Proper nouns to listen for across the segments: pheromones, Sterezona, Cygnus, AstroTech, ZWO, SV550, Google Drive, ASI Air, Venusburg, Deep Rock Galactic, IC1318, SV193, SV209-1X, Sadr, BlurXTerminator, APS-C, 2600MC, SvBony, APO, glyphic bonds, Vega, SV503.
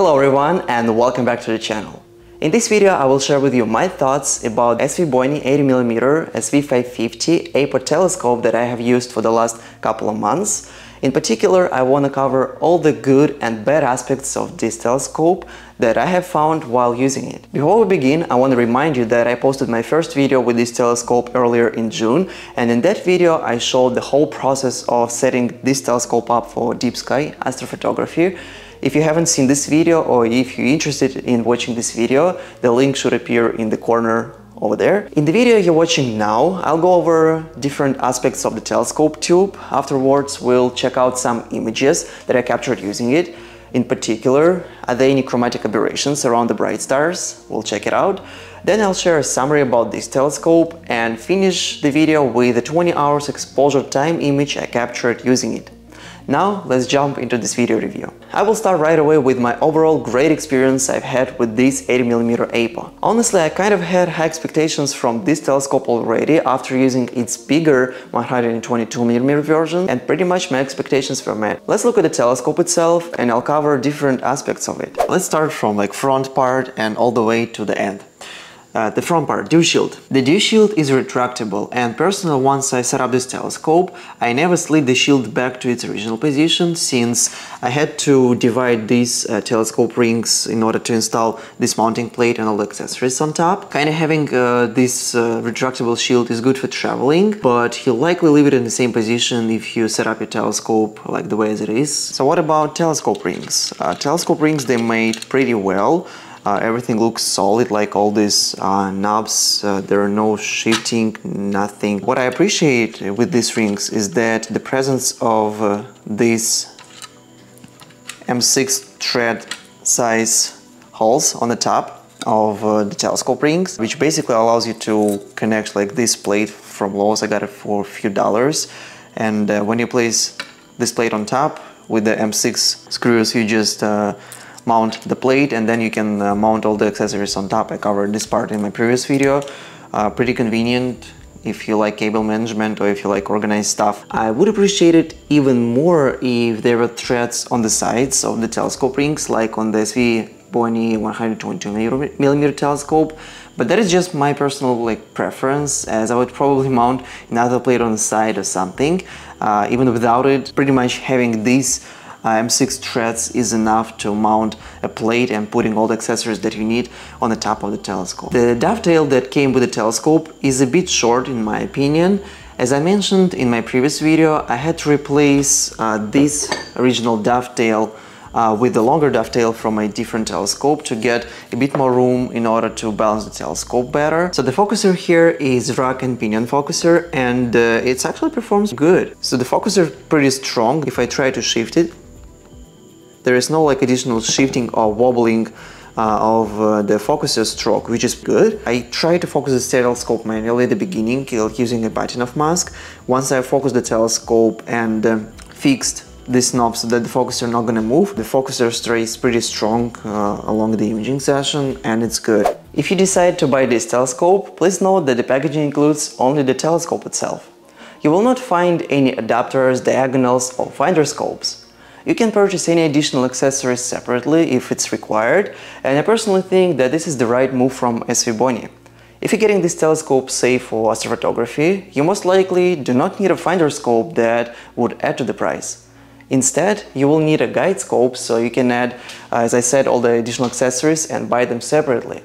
Hello everyone and welcome back to the channel. In this video I will share with you my thoughts about SvBony 80mm SV550 APO telescope that I have used for the last couple of months. In particular, I want to cover all the good and bad aspects of this telescope that I have found while using it. Before we begin, I want to remind you that I posted my first video with this telescope earlier in June, and in that video I showed the whole process of setting this telescope up for deep sky astrophotography. If you haven't seen this video, or if you're interested in watching this video, the link should appear in the corner over there. In the video you're watching now, I'll go over different aspects of the telescope tube. Afterwards, we'll check out some images that I captured using it. In particular, are there any chromatic aberrations around the bright stars? We'll check it out. Then I'll share a summary about this telescope and finish the video with a 20 hours exposure time image I captured using it. Now, let's jump into this video review. I will start right away with my overall great experience I've had with this 80mm APO. Honestly, I kind of had high expectations from this telescope already after using its bigger 122mm version, and pretty much my expectations were met. Let's look at the telescope itself and I'll cover different aspects of it. Let's start from front part and all the way to the end. The front part, dew shield. The dew shield is retractable, and personally, once I set up this telescope, I never slid the shield back to its original position, since I had to divide these telescope rings in order to install this mounting plate and all the accessories on top. Kind of having this retractable shield is good for traveling, but you'll likely leave it in the same position if you set up your telescope like the way as it is. So what about telescope rings? Telescope rings, they made pretty well. Everything looks solid, like all these knobs, there are no shifting, nothing. What I appreciate with these rings is that the presence of these M6 thread size holes on the top of the telescope rings, which basically allows you to connect like this plate from Lowe's. I got it for a few dollars, and when you place this plate on top with the M6 screws, you just mount the plate, and then you can mount all the accessories on top. I covered this part in my previous video. Pretty convenient if you like cable management or if you like organized stuff. I would appreciate it even more if there were threads on the sides of the telescope rings, like on the SvBony 122mm telescope, but that is just my personal preference, as I would probably mount another plate on the side or something. Even without it, pretty much having these M6 threads is enough to mount a plate and putting all the accessories that you need on the top of the telescope. The dovetail that came with the telescope is a bit short in my opinion. As I mentioned in my previous video, I had to replace this original dovetail with the longer dovetail from a different telescope to get a bit more room in order to balance the telescope better. So the focuser here is rack and pinion focuser, and it actually performs good. So the focuser is pretty strong. If I try to shift it, there is no additional shifting or wobbling of the focuser stroke, which is good. I try to focus the telescope manually at the beginning using a button off mask. Once I focus the telescope and fixed this knob so that the focuser is not gonna move, the focuser stays pretty strong along the imaging session, and it's good. If you decide to buy this telescope, please note that the packaging includes only the telescope itself. You will not find any adapters, diagonals or finder scopes. You can purchase any additional accessories separately if it's required, and I personally think that this is the right move from SvBony. If you're getting this telescope, say, for astrophotography, you most likely do not need a finder scope that would add to the price. Instead, you will need a guide scope, so you can add, as I said, all the additional accessories and buy them separately.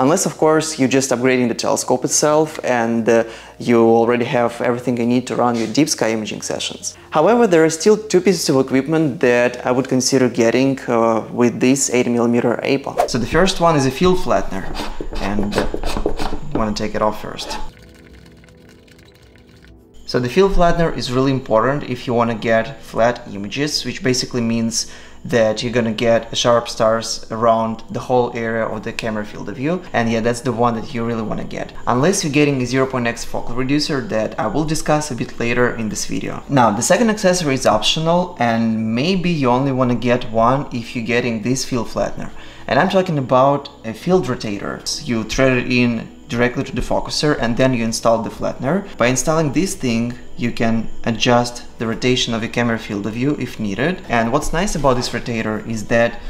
Unless, of course, you're just upgrading the telescope itself and you already have everything you need to run your deep sky imaging sessions. However, there are still two pieces of equipment that I would consider getting with this 80mm APO. So the first one is a field flattener, and I want to take it off first. So the field flattener is really important if you want to get flat images, which basically means that you're gonna get sharp stars around the whole area of the camera field of view, and yeah, that's the one that you really want to get, unless you're getting a 0.x focal reducer that I will discuss a bit later in this video. Now, the second accessory is optional, and maybe you only want to get one if you're getting this field flattener, and I'm talking about a field rotator. So you thread it in directly to the focuser and then you install the flattener. By installing this thing, you can adjust the rotation of your camera field of view if needed. And what's nice about this rotator is that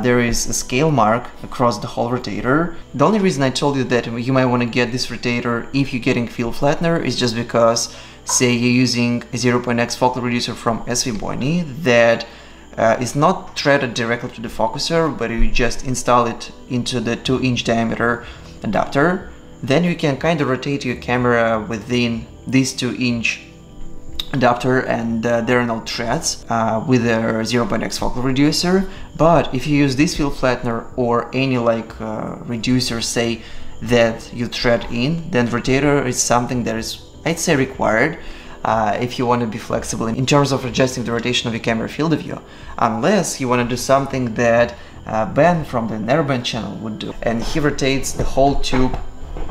there is a scale mark across the whole rotator. The only reason I told you that you might want to get this rotator if you're getting field flattener is just because, say, you're using a 0.x focal reducer from SvBony that is not threaded directly to the focuser, but you just install it into the 2-inch diameter adapter. Then you can kind of rotate your camera within this 2-inch adapter, and there are no threads with a 0.x focal reducer. But if you use this field flattener or any like reducer, say, that you thread in, then rotator is something that is, I'd say, required if you want to be flexible in terms of adjusting the rotation of your camera field of view, unless you want to do something that Ben from the narrowband channel would do, and he rotates the whole tube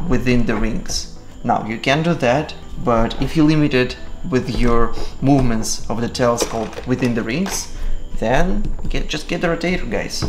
within the rings. Now you can do that, but if you limit it with your movements of the telescope within the rings, then just get the rotator, guys.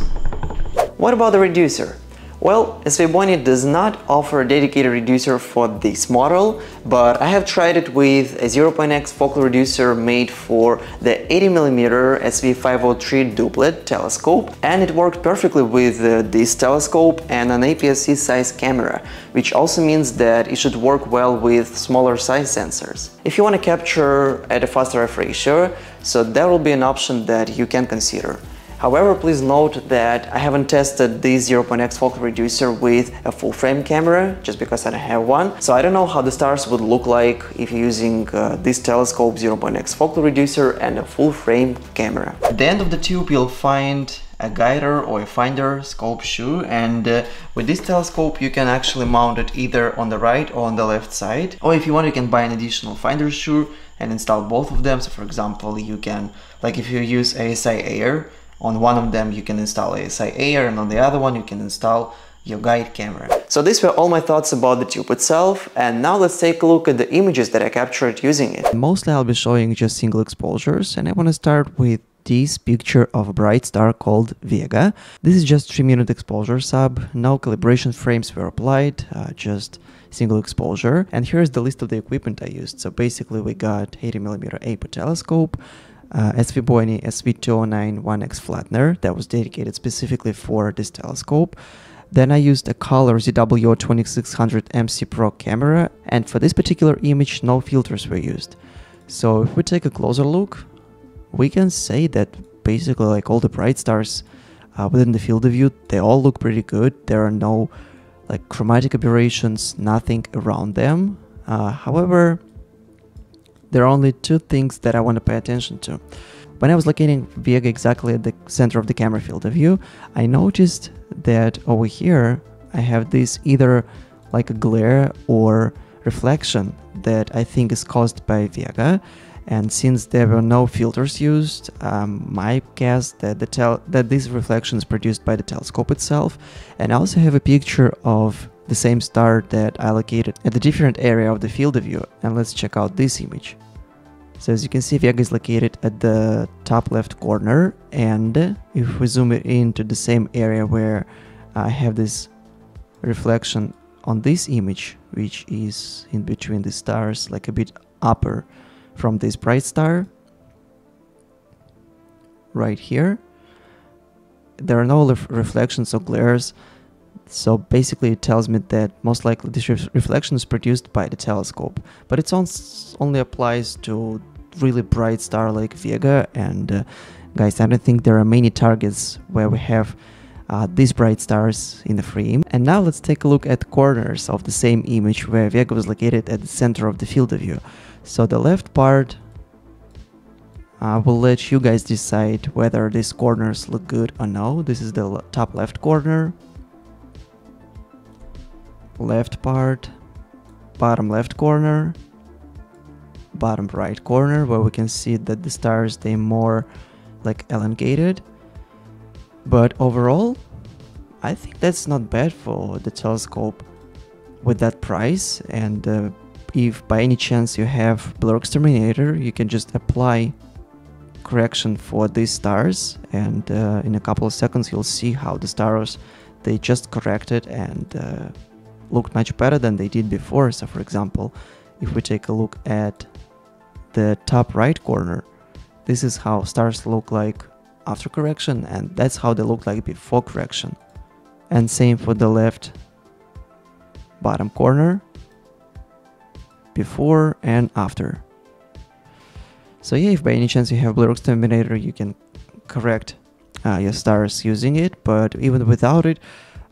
What about the reducer? Well, SvBony does not offer a dedicated reducer for this model, but I have tried it with a 0.x focal reducer made for the 80mm SV503 doublet telescope, and it worked perfectly with this telescope and an APS-C size camera, which also means that it should work well with smaller size sensors. If you want to capture at a faster F ratio, so that will be an option that you can consider. However, please note that I haven't tested this 0.x focal reducer with a full-frame camera, just because I don't have one, so I don't know how the stars would look like if you're using this telescope 0.x focal reducer and a full-frame camera. At the end of the tube you'll find a guider or a finder scope shoe, and with this telescope you can actually mount it either on the right or on the left side, or if you want you can buy an additional finder shoe and install both of them. So for example, you can, like if you use ASI Air, on one of them you can install ASI Air, and on the other one you can install your guide camera. So these were all my thoughts about the tube itself, and now let's take a look at the images that I captured using it. Mostly I'll be showing just single exposures, and I want to start with this picture of a bright star called Vega. This is just 3-minute exposure sub, no calibration frames were applied, just single exposure. And here's the list of the equipment I used. So basically we got 80mm APO telescope, SvBony SV209-1X flattener that was dedicated specifically for this telescope. Then I used a color ZWO 2600MC Pro camera, and for this particular image no filters were used. So if we take a closer look, we can say that basically like all the bright stars within the field of view, they all look pretty good. There are no like chromatic aberrations, nothing around them. However, there are only two things that I want to pay attention to. When I was locating Vega exactly at the center of the camera field of view, I noticed that over here I have this either like a glare or reflection that I think is caused by Vega. And since there were no filters used, my guess that this reflection is produced by the telescope itself. And I also have a picture of the same star that I located at the different area of the field of view, and let's check out this image. So as you can see, Vega is located at the top left corner, and if we zoom it into the same area where I have this reflection on this image, which is in between the stars, like a bit upper from this bright star right here, there are no reflections or glares. So basically it tells me that most likely this reflection is produced by the telescope, but it only applies to really bright star like Vega. And guys, I don't think there are many targets where we have these bright stars in the frame. And now let's take a look at corners of the same image where Vega was located at the center of the field of view. So the left part, I will let you guys decide whether these corners look good or no. This is the top left corner, left part, bottom left corner, bottom right corner, where we can see that the stars, they more like elongated. But overall I think that's not bad for the telescope with that price. And if by any chance you have BlurXTerminator, you can just apply correction for these stars, and in a couple of seconds you'll see how the stars, they just corrected and looked much better than they did before. So for example, if we take a look at the top right corner, this is how stars look like after correction, and that's how they look like before correction. And same for the left bottom corner, before and after. So yeah, if by any chance you have BlurXTerminator, you can correct your stars using it, but even without it,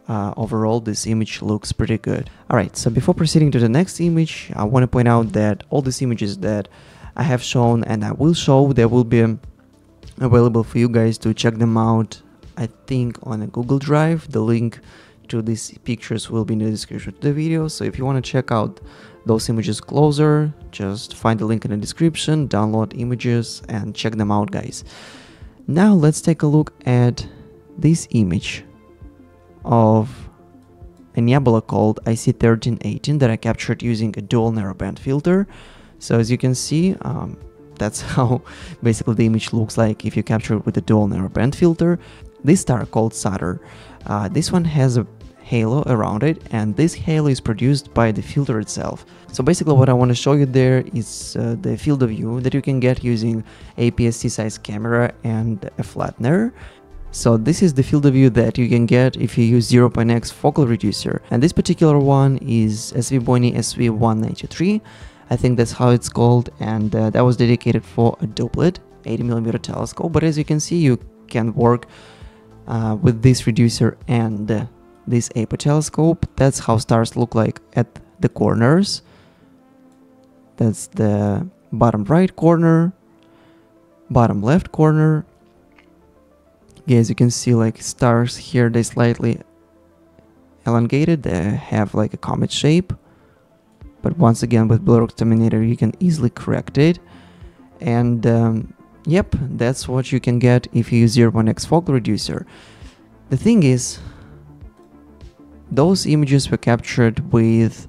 overall this image looks pretty good. Alright, so before proceeding to the next image, I want to point out that all these images that I have shown and I will show, they will be available for you guys to check them out, I think, on a Google Drive. The link to these pictures will be in the description to the video, so if you want to check out those images closer, just find the link in the description, download images and check them out, guys. Now let's take a look at this image of a nebula called IC1318 that I captured using a dual narrowband filter. So as you can see, that's how basically the image looks like if you capture it with a dual narrowband filter. This star called Sadr, this one has a halo around it, and this halo is produced by the filter itself. So basically what I want to show you there is the field of view that you can get using APS-C size camera and a flattener. So this is the field of view that you can get if you use 0.x focal reducer, and this particular one is SvBony SV193, I think that's how it's called, and that was dedicated for a doublet 80mm telescope. But as you can see, you can work with this reducer and this APO telescope. That's how stars look like at the corners. That's the bottom right corner, bottom left corner. Yeah, as you can see, like stars here, they slightly elongated, they have like a comet shape, but once again with BlurXTerminator you can easily correct it. And yep, that's what you can get if you use 0.x focal reducer. The thing is, those images were captured with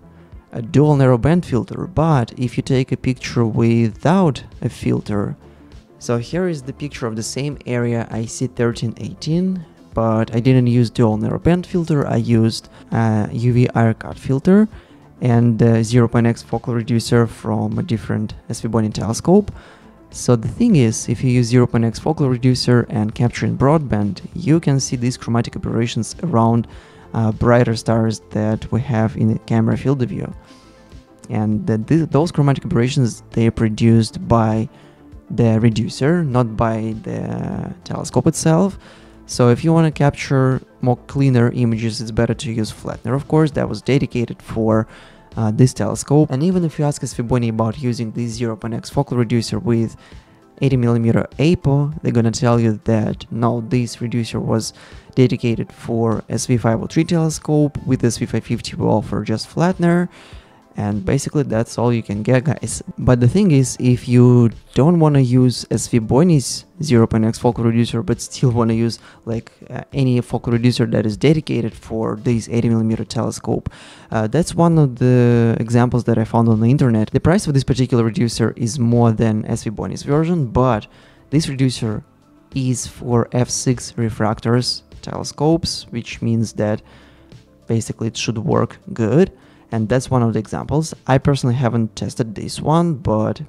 a dual narrowband filter, but if you take a picture without a filter, so here is the picture of the same area IC1318, but I didn't use dual narrowband filter, I used UV IR cut filter and 0.x focal reducer from a different SvBony telescope. So the thing is, if you use 0.x focal reducer and capture in broadband, you can see these chromatic aberrations around brighter stars that we have in the camera field of view. And those chromatic aberrations, they are produced by the reducer, not by the telescope itself. So if you want to capture more cleaner images, it's better to use flattener, of course, that was dedicated for this telescope. And even if you ask SvBony about using this 0.x focal reducer with 80mm APO, they're gonna tell you that no, this reducer was dedicated for SV503 telescope, with SV550 we offer just flattener, and basically that's all you can get, guys. But the thing is, if you don't want to use SvBony's 0.x focal reducer but still want to use like any focal reducer that is dedicated for this 80mm telescope, that's one of the examples that I found on the internet. The price of this particular reducer is more than SvBony's version, but this reducer is for f6 refractors telescopes, which means that basically it should work good, and that's one of the examples. I personally haven't tested this one, but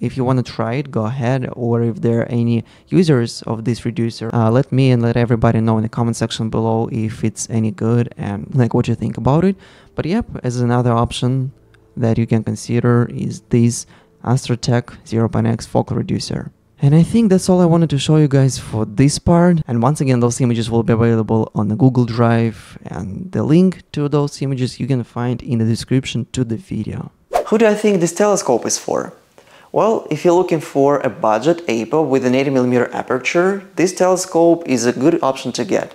if you want to try it, go ahead, or if there are any users of this reducer, let me and let everybody know in the comment section below if it's any good and like what you think about it. But yep, as another option that you can consider is this AstroTech 0.x focal reducer. And I think that's all I wanted to show you guys for this part. And once again, those images will be available on the Google Drive, and the link to those images you can find in the description to the video. Who do I think this telescope is for? Well, if you're looking for a budget APO with an 80mm aperture, this telescope is a good option to get.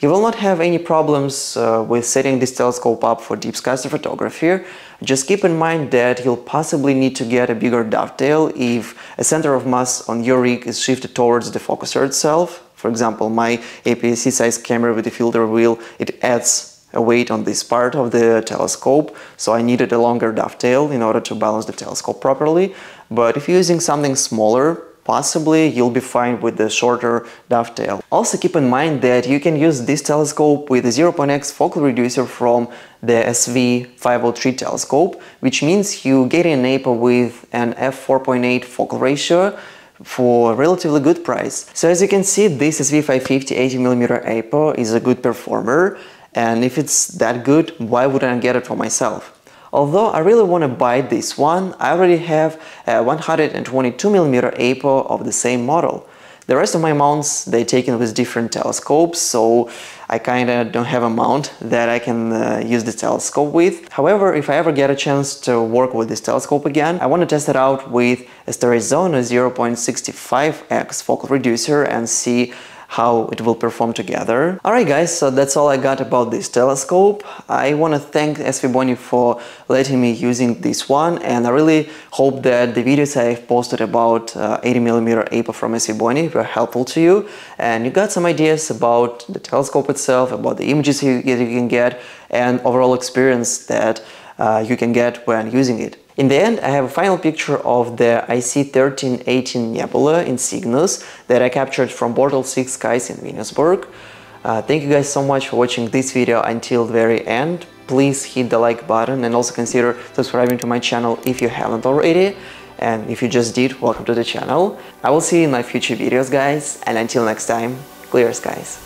You will not have any problems with setting this telescope up for deep sky astrophotography. Just keep in mind that you'll possibly need to get a bigger dovetail if a center of mass on your rig is shifted towards the focuser itself. For example, my APS-C size camera with the filter wheel, it adds a weight on this part of the telescope, so I needed a longer dovetail in order to balance the telescope properly. But if you're using something smaller, possibly you'll be fine with the shorter dovetail. Also keep in mind that you can use this telescope with a 0.x focal reducer from the SV503 telescope, which means you get an APO with an f4.8 focal ratio, for a relatively good price. So as you can see, this SV550 80mm APO is a good performer, and if it's that good, why wouldn't I get it for myself? Although I really want to buy this one, I already have a 122mm APO of the same model. The rest of my mounts, they're taken with different telescopes, so I kinda don't have a mount that I can use the telescope with. However, if I ever get a chance to work with this telescope again, I want to test it out with a Sterezona 0.65x focal reducer and see how it will perform together. Alright guys, so that's all I got about this telescope. I want to thank SvBony for letting me using this one, and I really hope that the videos I've posted about 80mm APO from SvBony were helpful to you, and you got some ideas about the telescope itself, about the images you can get, and overall experience that you can get when using it. In the end, I have a final picture of the IC1318 nebula in Cygnus that I captured from Portal 6 skies in Venusburg. Thank you guys so much for watching this video until the very end. Please hit the like button and also consider subscribing to my channel if you haven't already. And if you just did, welcome to the channel. I will see you in my future videos, guys, and until next time, clear skies.